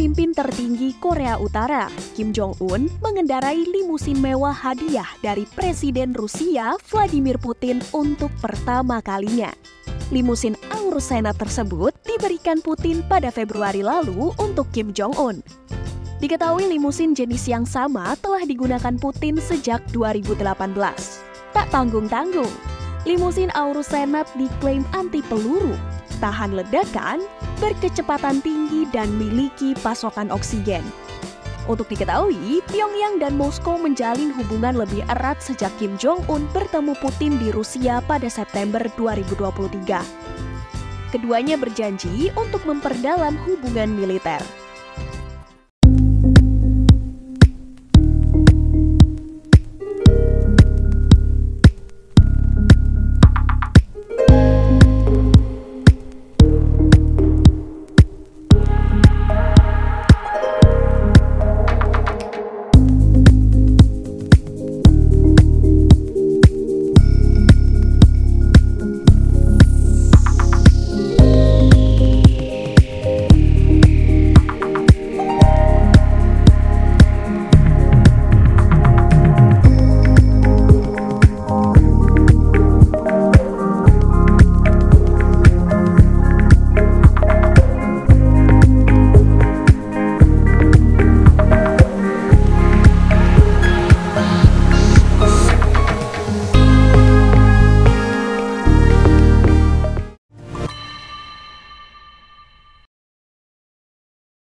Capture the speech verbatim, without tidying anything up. pemimpin tertinggi Korea Utara, Kim Jong Un, mengendarai limusin mewah hadiah dari Presiden Rusia Vladimir Putin untuk pertama kalinya. Limusin Aurus Senat tersebut diberikan Putin pada Februari lalu untuk Kim Jong Un. Diketahui limusin jenis yang sama telah digunakan Putin sejak dua ribu delapan belas. Tak tanggung-tanggung, limusin Aurus Senat diklaim anti peluru, tahan ledakan, berkecepatan tinggi dan miliki pasokan oksigen. Untuk diketahui, Pyongyang dan Moskow menjalin hubungan lebih erat sejak Kim Jong Un bertemu Putin di Rusia pada September dua ribu dua puluh tiga. Keduanya berjanji untuk memperdalam hubungan militer.